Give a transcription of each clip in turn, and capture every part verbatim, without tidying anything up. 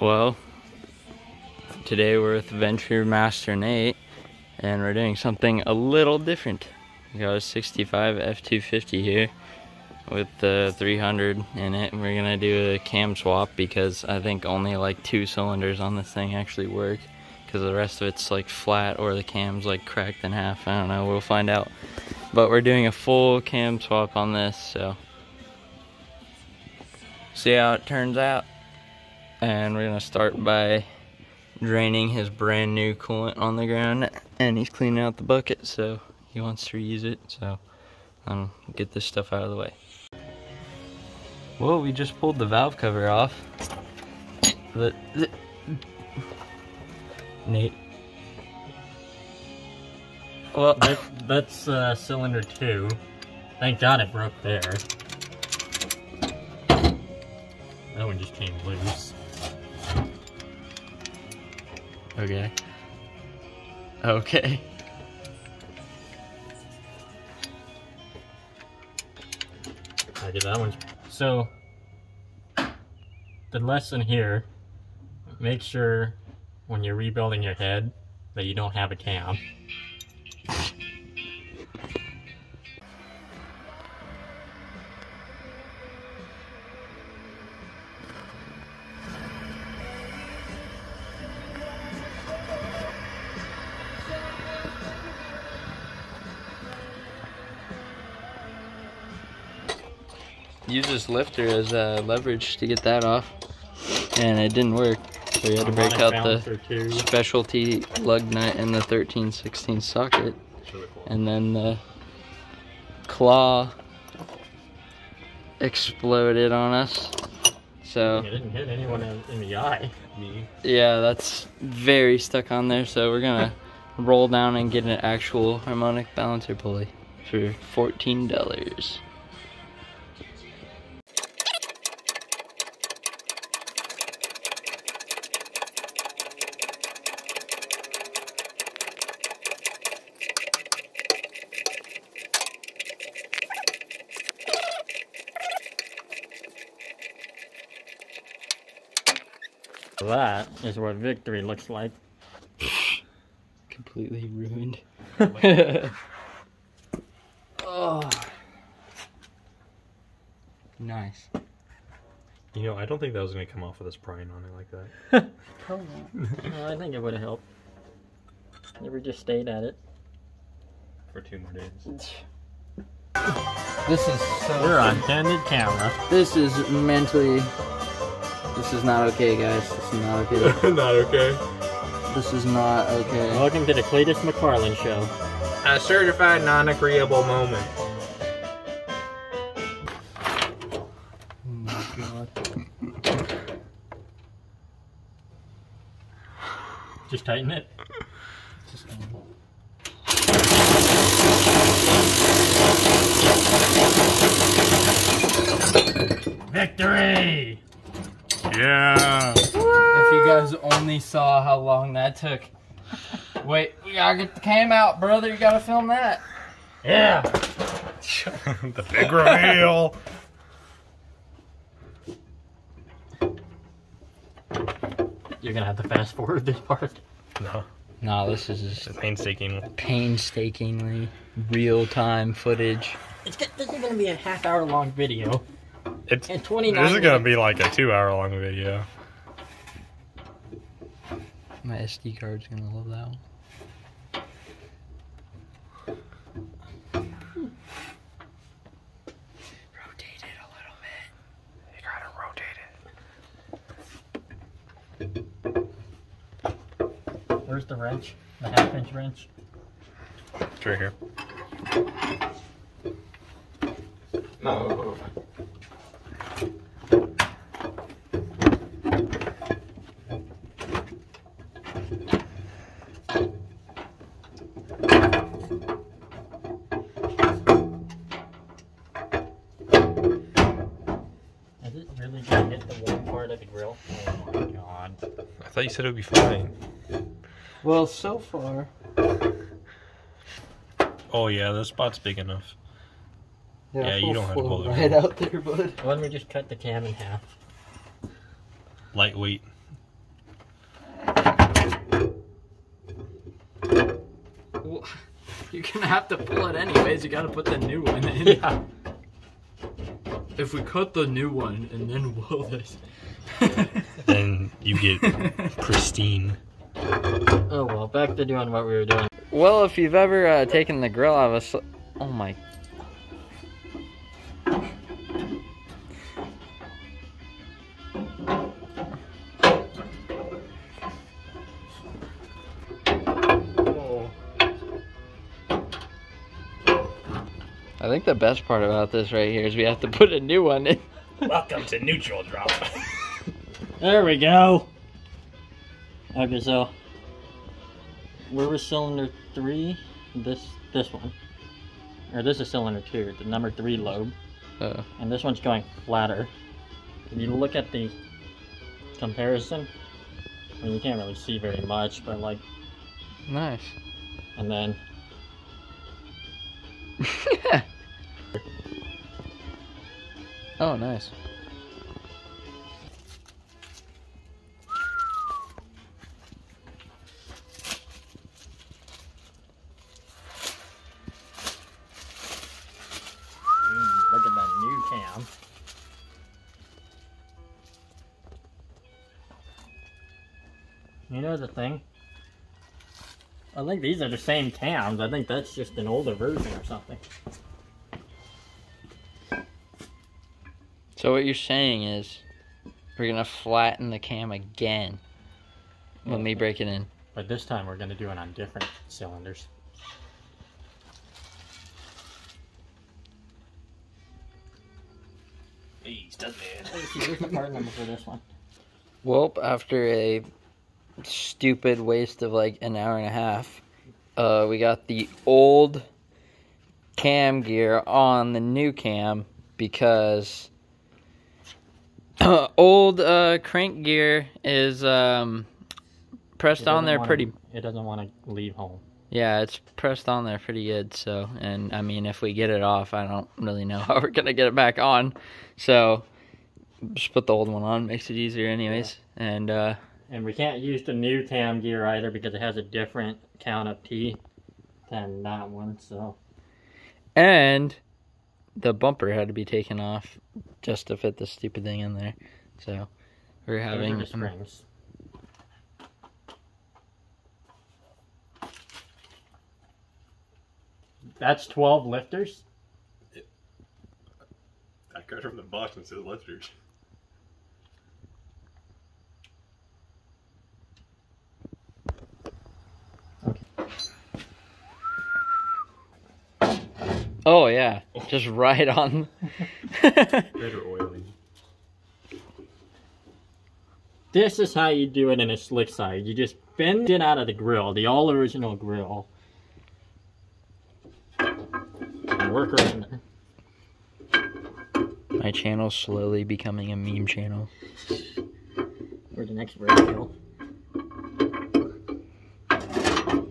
Well, today we're with Venture Master Nate, and we're doing something a little different. We got a sixty-five F two fifty here with the three hundred in it, and we're gonna do a cam swap because I think only like two cylinders on this thing actually work, because the rest of it's like flat or the cam's like cracked in half. I don't know, we'll find out. But we're doing a full cam swap on this, so see how it turns out. And we're gonna start by draining his brand new coolant on the ground, and he's cleaning out the bucket, so he wants to reuse it, so um, get this stuff out of the way. Whoa, we just pulled the valve cover off. The, the, Nate. Well, that, that's uh, cylinder two. Thank God it broke there. That one just came loose. Okay. Okay. I did that one. So, the lesson here, make sure when you're rebuilding your head that you don't have a cam. Use this lifter as uh, leverage to get that off, and it didn't work, so you had to break out the specialty lug nut and the thirteen sixteenths socket, and then the claw exploded on us. So it didn't hit anyone in the eye. Me. Yeah, that's very stuck on there. So we're gonna roll down and get an actual harmonic balancer pulley for fourteen dollars. That is what victory looks like. Completely ruined. Oh. Nice. You know, I don't think that was going to come off with us prying on it like that. Probably not. Well, I think it would have helped if we just stayed at it for two more days. This is so. We're on candid camera. This is mentally. This is not okay, guys. This is not okay. Not okay. This is not okay. Welcome to the Cletus McFarlane Show. A certified non-agreeable moment. Oh my God. Just tighten it. Just tighten it. Victory! Yeah! Woo! If you guys only saw how long that took. Wait, we gotta get the cam out, brother. You gotta film that. Yeah! The big reveal! You're gonna have to fast forward this part. No. No, this is just it's painstaking. Painstakingly real-time footage. It's, this is gonna be a half-hour long video. It's, this is minutes. Gonna be like a two-hour long video. My S D card's gonna love that one. Hmm. Rotate it a little bit. You gotta rotate it. Where's the wrench? The half-inch wrench? It's right here. No. I thought you said it would be fine. Well, so far. Oh yeah, the spot's big enough. Yeah, yeah you don't have to pull it right out there, bud. Why don't we just cut the cam in half? Lightweight. You're gonna have to pull it anyways. You gotta put the new one in. Yeah. If we cut the new one and then roll this, then you get pristine. Oh well, back to doing what we were doing. Well, if you've ever uh, taken the grill out of a sl- oh my. I think the best part about this right here is we have to put a new one in. Welcome to neutral drop. There we go. Okay, so where was cylinder three? This this one. Or this is cylinder two, the number three lobe. Uh-oh. And this one's going flatter. If you look at the comparison, I mean, you can't really see very much, but like... Nice. And then... Oh, nice. Ooh, look at that new cam. You know the thing? I think these are the same cams. I think that's just an older version or something. So what you're saying is, we're gonna flatten the cam again when we break it in. But this time we're gonna do it on different cylinders. He's done it. Let's see, here's the part number for this one. Welp, after a stupid waste of like an hour and a half, uh, we got the old cam gear on the new cam because... Uh, old uh, crank gear is um, pressed on there pretty... To, it doesn't want to leave home. Yeah, it's pressed on there pretty good, so... And, I mean, if we get it off, I don't really know how we're going to get it back on. So, just put the old one on. Makes it easier anyways. Yeah. And uh, and we can't use the new cam gear either because it has a different count of T than that one, so... And... The bumper had to be taken off just to fit this stupid thing in there. So we're having springs. That's twelve lifters. It, I got from the box and said lifters. Oh yeah, just right on. Better oily. This is how you do it in a slick side. You just bend it out of the grill, the all original grill. And work around it. My channel's slowly becoming a meme channel. For the next radio.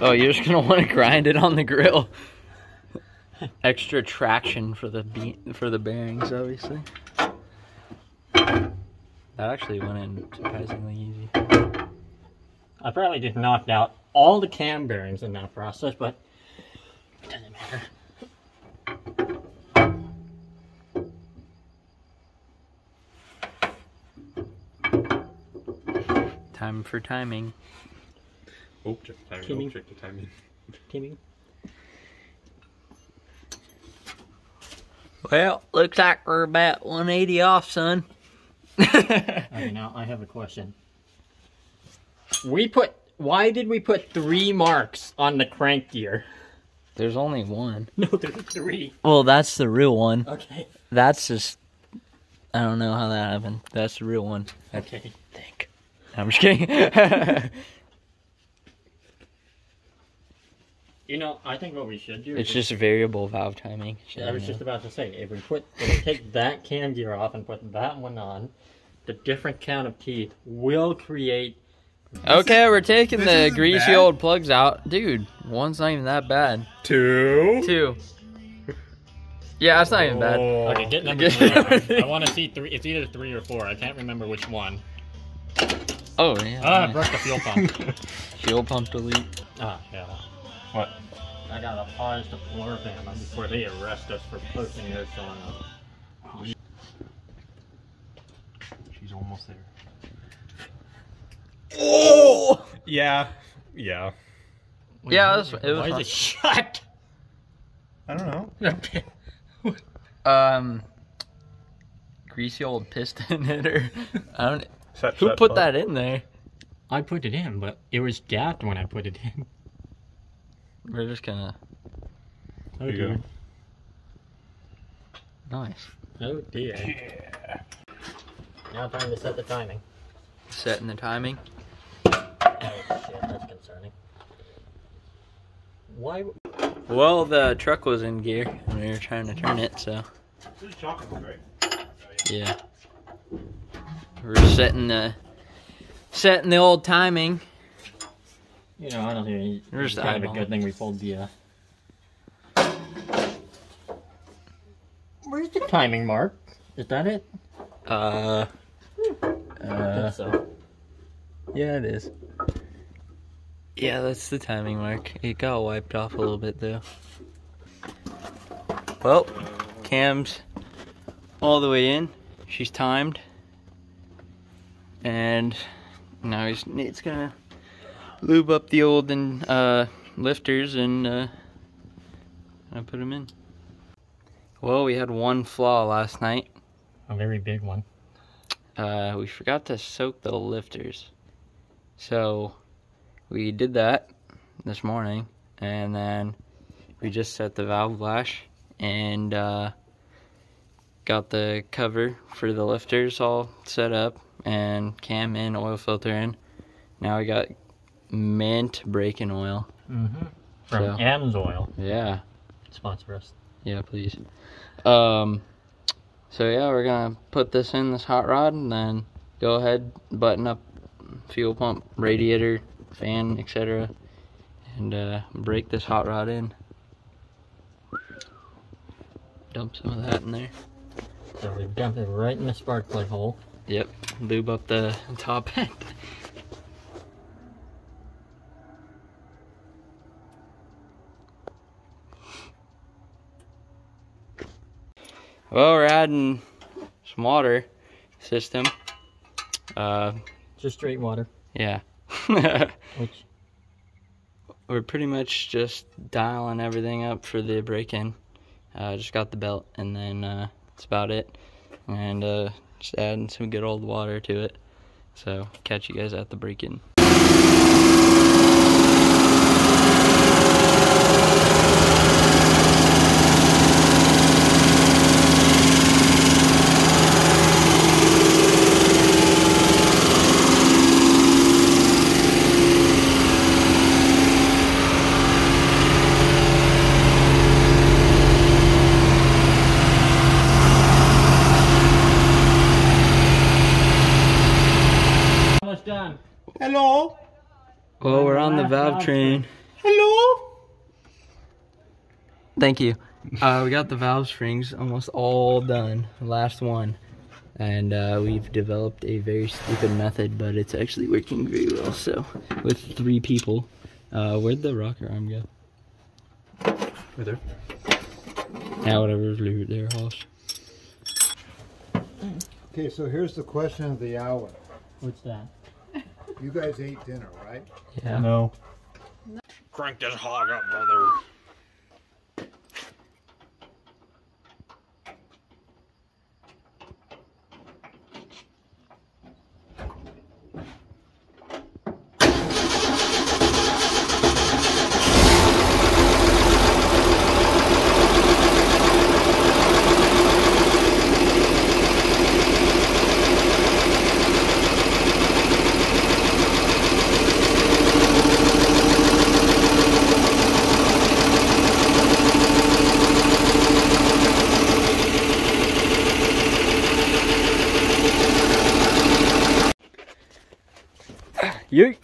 Oh, you're just gonna want to grind it on the grill. Extra traction for the be for the bearings, obviously. That actually went in surprisingly easy. I probably just knocked out all the cam bearings in that process, but it doesn't matter. Time for timing. Oh, check the timing. Timing. Oh, check the timing. Timing. Well, looks like we're about one eighty off, son. Okay, now I have a question. We put... Why did we put three marks on the crank gear? There's only one. No, there's three. Well, that's the real one. Okay. That's just... I don't know how that happened. That's the real one. Okay. I think. I'm just kidding. You know, I think what we should do... It's is just we, variable valve timing. I was know. just about to say, if we put, if we take that cam gear off and put that one on, the different count of teeth will create... Okay, we're taking the greasy bad. old plugs out. Dude, one's not even that bad. Two. Two. Yeah, that's not even bad. Okay, get number three. I want to see three. It's either three or four. I can't remember which one. Oh, yeah. Oh, nice. I broke the fuel pump. Fuel pump delete. Ah, yeah. What? I gotta pause the floor band before they arrest us for posting this on. Uh, She's almost there. Oh! Yeah. Yeah. Wait, yeah, it was, it was why fun. Is it shut? I don't know. um, greasy old piston hitter. I don't. Set, who set put up. That in there? I put it in, but it was gapped when I put it in. We're just gonna. Oh dear. Nice. Oh dear. Yeah. Now time to set the timing. Setting the timing. Why? Well, the truck was in gear and we were trying to turn it, so. This is chocolate, right? Oh, yeah. yeah. We're setting the setting the old timing. You know, I don't think it's kind of a good thing we pulled the. Uh... Where's the timing mark? Is that it? Uh. I uh, think so. Yeah, it is. Yeah, that's the timing mark. It got wiped off a little bit though. Well, Cam's all the way in. She's timed. And now he's Nate's gonna lube up the old and uh, lifters and uh, I put them in. Well, we had one flaw last night. A very big one. Uh, we forgot to soak the lifters. So we did that this morning, and then we just set the valve lash and uh, got the cover for the lifters all set up and cam in, oil filter in. Now we got mint braking oil. Mm-hmm. From so, M's Oil. Yeah. Sponsor us. Yeah, please. Um, so yeah, we're gonna put this in this hot rod and then go ahead, button up fuel pump, radiator, fan, et cetera, and uh, break this hot rod in. Dump some of that in there. So we dump it right in the spark plug hole. Yep, lube up the top end. Well, we're adding some water system. Uh, Just straight water. Yeah. Which, we're pretty much just dialing everything up for the break-in. Uh, just got the belt, and then uh, that's about it. And uh, just adding some good old water to it. So catch you guys at the break-in. Hello? Well, we're on the valve train. Hello? Thank you. Uh, we got the valve springs almost all done, last one. And uh, we've developed a very stupid method, but it's actually working very well. So, with three people. Uh, where'd the rocker arm go? Right there. Yeah, whatever, leave it there, Hoss. Okay, so here's the question of the hour. What's that? You guys ate dinner, right? Yeah. No. Crank this hog up, brother. You